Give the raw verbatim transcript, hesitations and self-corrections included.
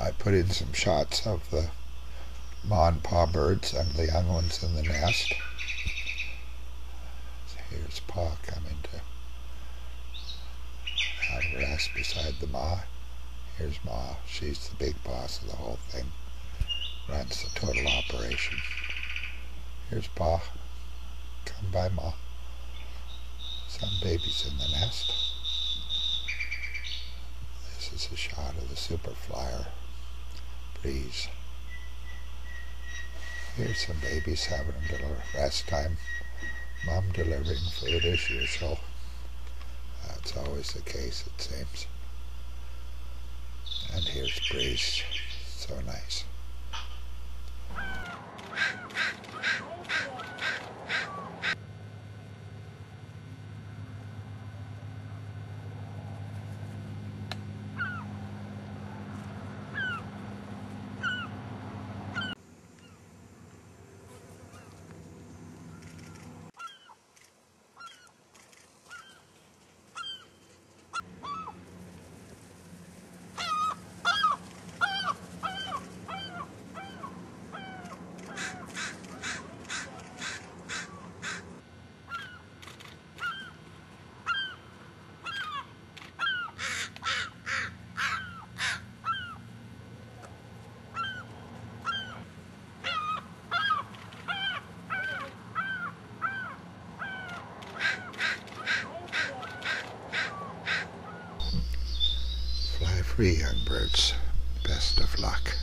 I put in some shots of the ma and pa birds and the young ones in the nest. Here's pa coming to have a rest beside the ma. Here's ma. She's the big boss of the whole thing. Runs the total operation. Here's pa. Come by, ma. Some babies in the nest. This is a shot of the super flyer breeze. Here's some babies having a little rest time. Mom delivering food as usual. That's always the case, it seems. And here's breeze. So nice. Free young birds, best of luck.